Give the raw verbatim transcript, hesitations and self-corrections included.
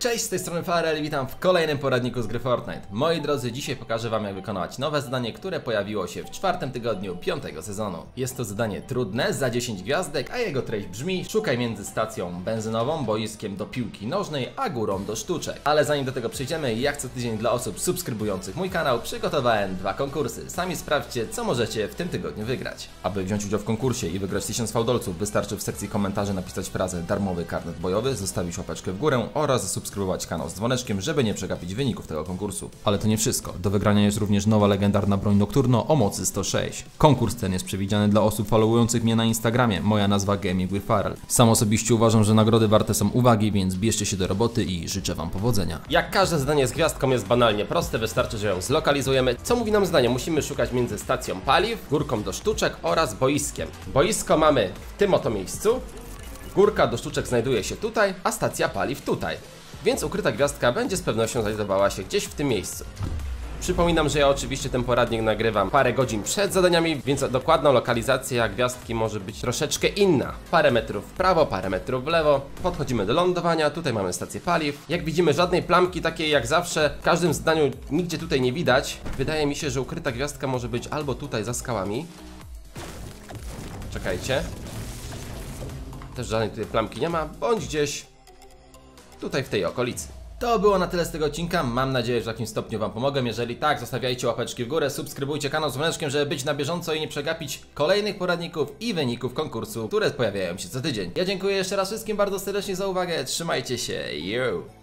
Cześć, z tej strony Farell i witam w kolejnym poradniku z gry Fortnite. Moi drodzy, dzisiaj pokażę wam, jak wykonać nowe zadanie, które pojawiło się w czwartym tygodniu piątego sezonu. Jest to zadanie trudne, za dziesięć gwiazdek, a jego treść brzmi: szukaj między stacją benzynową, boiskiem do piłki nożnej, a górą do sztuczek. Ale zanim do tego przejdziemy, jak co tydzień dla osób subskrybujących mój kanał przygotowałem dwa konkursy. Sami sprawdźcie, co możecie w tym tygodniu wygrać. Aby wziąć udział w konkursie i wygrać tysiąc fałdolców, wystarczy w sekcji komentarzy napisać frazę darmowy karnet bojowy, zostawić łapeczkę w górę oraz subskrybować subskrybować kanał z dzwoneczkiem, żeby nie przegapić wyników tego konkursu. Ale to nie wszystko. Do wygrania jest również nowa legendarna broń nocturno o mocy sto sześć. Konkurs ten jest przewidziany dla osób followujących mnie na Instagramie. Moja nazwa Gaming with Farl. Sam osobiście uważam, że nagrody warte są uwagi, więc bierzcie się do roboty i życzę wam powodzenia. Jak każde zadanie z gwiazdką jest banalnie proste, wystarczy, że ją zlokalizujemy. Co mówi nam zdanie? Musimy szukać między stacją paliw, górką do sztuczek oraz boiskiem. Boisko mamy w tym oto miejscu, górka do sztuczek znajduje się tutaj, a stacja paliw tutaj. Więc ukryta gwiazdka będzie z pewnością znajdowała się gdzieś w tym miejscu. Przypominam, że ja oczywiście ten poradnik nagrywam parę godzin przed zadaniami, więc dokładna lokalizacja gwiazdki może być troszeczkę inna. Parę metrów w prawo, parę metrów w lewo. Podchodzimy do lądowania, tutaj mamy stację paliw. Jak widzimy, żadnej plamki takiej jak zawsze w każdym zdaniu nigdzie tutaj nie widać. Wydaje mi się, że ukryta gwiazdka może być albo tutaj za skałami. Czekajcie. Też żadnej tutaj plamki nie ma, bądź gdzieś tutaj w tej okolicy. To było na tyle z tego odcinka. Mam nadzieję, że w jakimś stopniu wam pomogłem. Jeżeli tak, zostawiajcie łapeczki w górę, subskrybujcie kanał z dzwoneczkiem, żeby być na bieżąco i nie przegapić kolejnych poradników i wyników konkursu, które pojawiają się co tydzień. Ja dziękuję jeszcze raz wszystkim bardzo serdecznie za uwagę. Trzymajcie się. Yo!